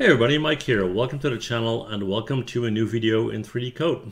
Hey everybody, Mike here. Welcome to the channel and welcome to a new video in 3D Coat.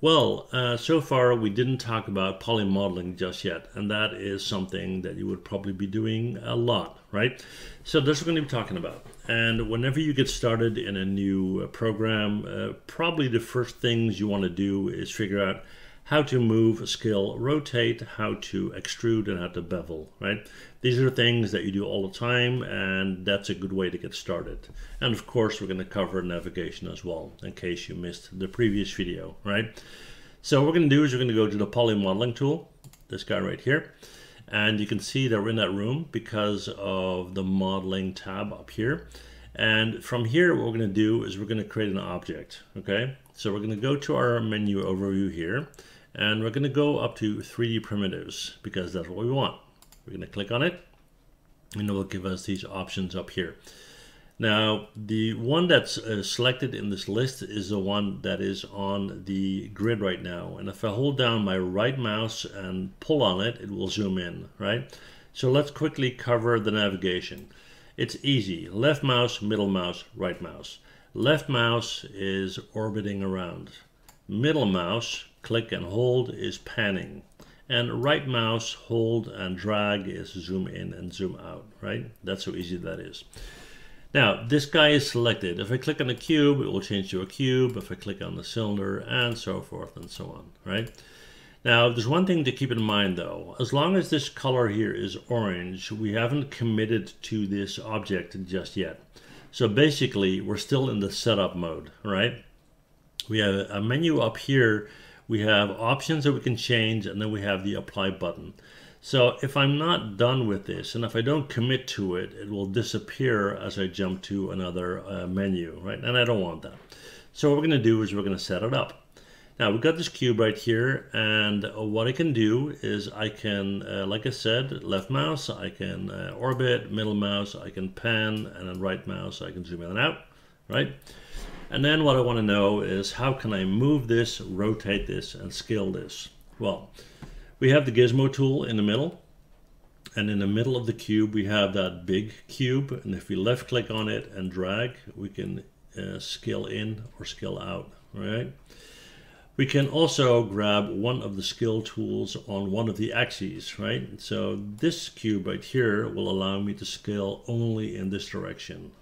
Well, so far we didn't talk about poly modeling just yet, and that is something that you would probably be doing a lot, right? So that's what we're going to be talking about. And whenever you get started in a new program, probably the first things you want to do is figure out how to move, scale, rotate, how to extrude, and how to bevel, right? These are things that you do all the time, and that's a good way to get started. And of course, we're going to cover navigation as well, in case you missed the previous video, right? So what we're going to do is we're going to go to the poly modeling tool, this guy right here. And you can see that we're in that room because of the modeling tab up here. And from here, what we're going to do is we're going to create an object, okay? So we're going to go to our menu overview here. And we're going to go up to 3D primitives because that's what we want. We're going to click on it and it will give us these options up here. Now, the one that's selected in this list is the one that is on the grid right now. And if I hold down my right mouse and pull on it, it will zoom in, right? So let's quickly cover the navigation. It's easy. Left mouse, middle mouse, right mouse. Left mouse is orbiting around. Middle mouse, click and hold, is panning, and right mouse, hold and drag, is zoom in and zoom out, right? That's how easy that is. Now this guy is selected. If I click on the cube, it will change to a cube. If I click on the cylinder, and so forth and so on, right? Now there's one thing to keep in mind though. As long as this color here is orange, we haven't committed to this object just yet. So basically we're still in the setup mode, right? We have a menu up here. We have options that we can change, and then we have the apply button. So if I'm not done with this, and if I don't commit to it, it will disappear as I jump to another menu, right? And I don't want that. So what we're going to do is we're going to set it up. Now we've got this cube right here, and what I can do is I can, like I said, left mouse, I can orbit, middle mouse, I can pan, and then right mouse, I can zoom in and out, right? And then what I want to know is how can I move this, rotate this, and scale this? Well, we have the gizmo tool in the middle. And in the middle of the cube, we have that big cube. And if we left click on it and drag, we can scale in or scale out, right? We can also grab one of the scale tools on one of the axes, right? So this cube right here will allow me to scale only in this direction,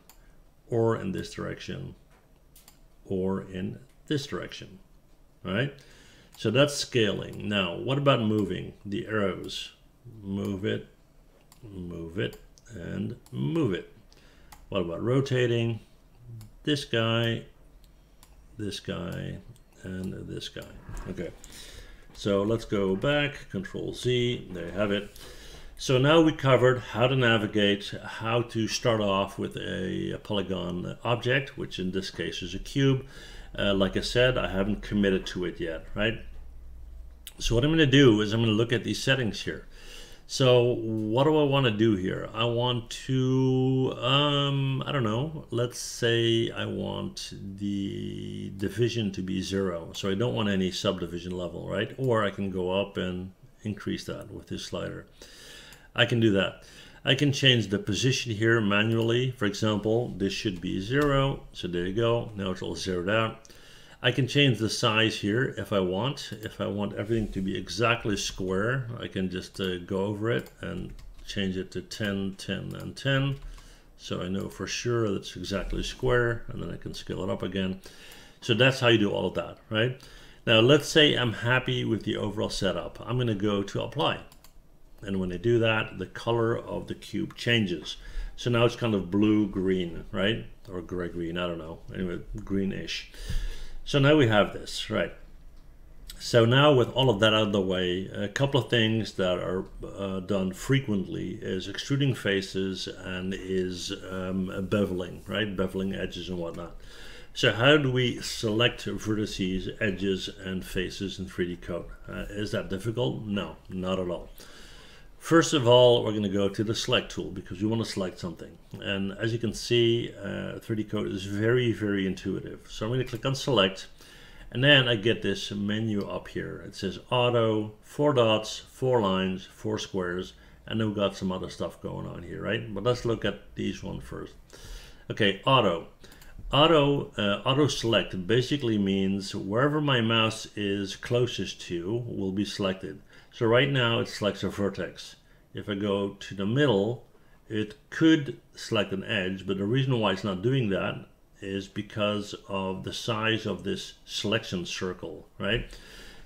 or in this direction, or in this direction, right? So that's scaling. Now, what about moving the arrows? Move it, and move it. What about rotating? This guy, and this guy. Okay, so let's go back, Control Z, there you have it. So now we covered how to navigate, how to start off with a polygon object, which in this case is a cube. Like I said, I haven't committed to it yet, right? So what I'm going to do is I'm going to look at these settings here. So what do I want to do here? I want to, I don't know, let's say I want the division to be 0. So I don't want any subdivision level, right? Or I can go up and increase that with this slider. I can do that. I can change the position here manually. For example, this should be 0. So there you go. Now it's all zeroed out. I can change the size here if I want. If I want everything to be exactly square, I can just go over it and change it to 10, 10, and 10. So I know for sure that's exactly square. And then I can scale it up again. So that's how you do all of that, right? Now let's say I'm happy with the overall setup. I'm going to go to apply. And when I do that, the color of the cube changes. So now it's kind of blue-green, right? Or gray-green, I don't know. Anyway, greenish. So now we have this, right? So now with all of that out of the way, a couple of things that are done frequently is extruding faces and is beveling, right? Beveling edges and whatnot. So how do we select vertices, edges, and faces in 3D Coat? Is that difficult? No, not at all. First of all, we're going to go to the select tool because we want to select something. And as you can see, 3D Coat is very, very intuitive. So I'm going to click on select, and then I get this menu up here. It says auto, 4 dots, 4 lines, 4 squares, and then we've got some other stuff going on here, right? But let's look at these one first. Okay, auto. Auto select basically means wherever my mouse is closest to will be selected. So right now it selects a vertex. If I go to the middle, it could select an edge, but the reason why it's not doing that is because of the size of this selection circle, right?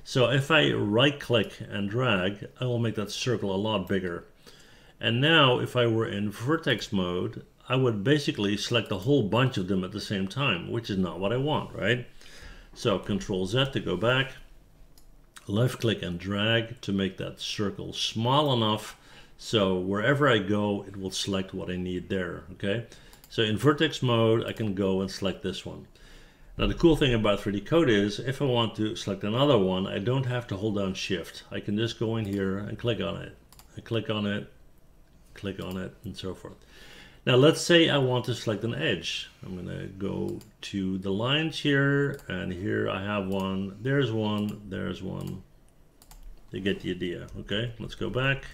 So if I right click and drag, I will make that circle a lot bigger. And now if I were in vertex mode, I would basically select a whole bunch of them at the same time, which is not what I want, right? So Control Z to go back, left click and drag to make that circle small enough so wherever I go, it will select what I need there, okay? So in vertex mode, I can go and select this one. Now the cool thing about 3D Coat is, if I want to select another one, I don't have to hold down Shift. I can just go in here and click on it, and click on it, and so forth. Now let's say I want to select an edge. I'm gonna go to the lines here, and here I have one, there's one, there's one. You get the idea, okay? Let's go back.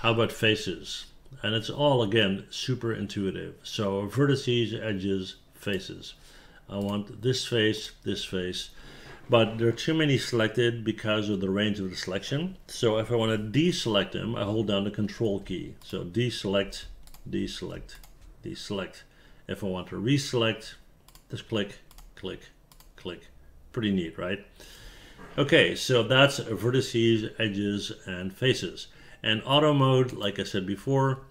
How about faces? And it's all, again, super intuitive. So vertices, edges, faces. I want this face, this face. But there are too many selected because of the range of the selection. So if I want to deselect them, I hold down the Control key. So deselect, deselect, deselect. If I want to reselect, just click, click, click. Pretty neat, right? Okay, so that's vertices, edges, and faces. And auto mode, like I said before,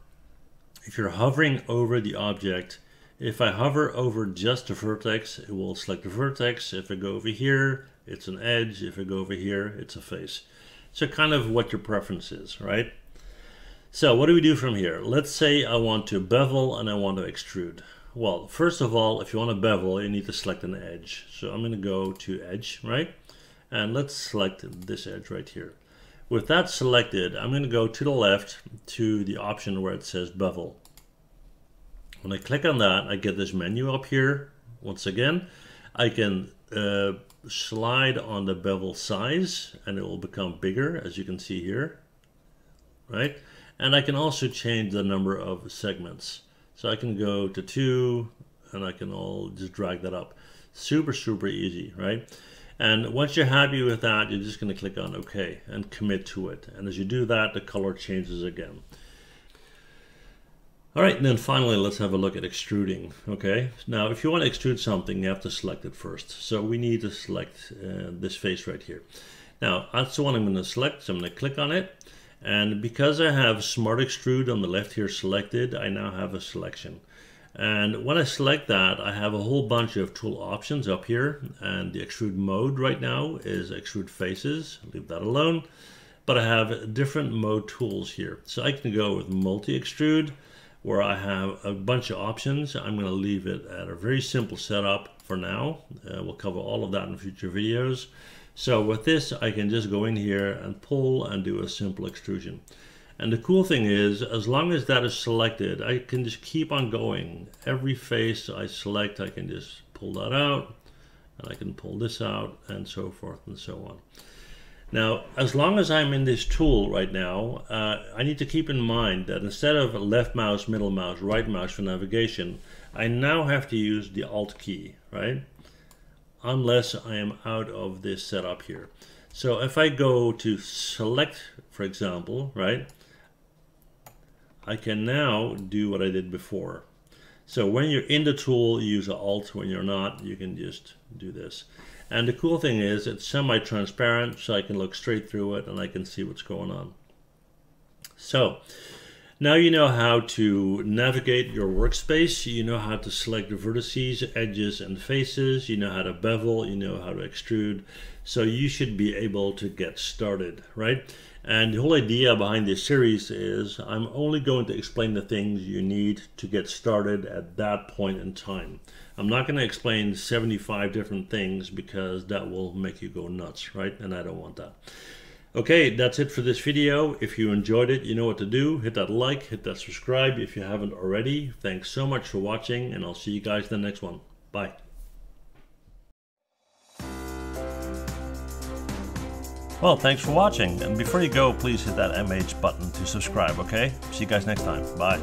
if you're hovering over the object, if I hover over just the vertex, it will select the vertex. If I go over here, it's an edge. If I go over here, it's a face. So kind of what your preference is, right? So what do we do from here? Let's say I want to bevel and I want to extrude. Well, first of all, if you want to bevel, you need to select an edge. So I'm going to go to edge, right? And let's select this edge right here. With that selected, I'm going to go to the left to the option where it says bevel. When I click on that, I get this menu up here. Once again, I can slide on the bevel size and it will become bigger, as you can see here, right? And I can also change the number of segments. So I can go to 2 and I can all just drag that up. Super, super easy, right? And once you're happy with that, you're just going to click on OK and commit to it. And as you do that, the color changes again. All right, and then finally, let's have a look at extruding. Okay, now if you want to extrude something, you have to select it first. So we need to select this face right here. Now, that's the one I'm going to select, so I'm going to click on it. And because I have Smart Extrude on the left here selected, I now have a selection. And when I select that, I have a whole bunch of tool options up here, and the extrude mode right now is extrude faces. Leave that alone. But I have different mode tools here. So I can go with multi-extrude, where I have a bunch of options. I'm going to leave it at a very simple setup for now. We'll cover all of that in future videos. So with this, I can just go in here and pull and do a simple extrusion. And the cool thing is, as long as that is selected, I can just keep on going. Every face I select, I can just pull that out, and I can pull this out, and so forth and so on. Now, as long as I'm in this tool right now, I need to keep in mind that instead of left mouse, middle mouse, right mouse for navigation, I now have to use the Alt key, right? Unless I am out of this setup here. So if I go to select, for example, right? I can now do what I did before. So when you're in the tool, you use Alt. When you're not, you can just do this. And the cool thing is it's semi-transparent, so I can look straight through it and I can see what's going on. So now you know how to navigate your workspace. You know how to select the vertices, edges, and faces. You know how to bevel. You know how to extrude. So you should be able to get started, right? And the whole idea behind this series is I'm only going to explain the things you need to get started at that point in time. I'm not going to explain 75 different things because that will make you go nuts, right? And I don't want that. Okay, that's it for this video. If you enjoyed it, you know what to do. Hit that like, hit that subscribe if you haven't already. Thanks so much for watching, and I'll see you guys in the next one. Bye. Well, thanks for watching, and before you go, please hit that MH button to subscribe, okay? See you guys next time. Bye.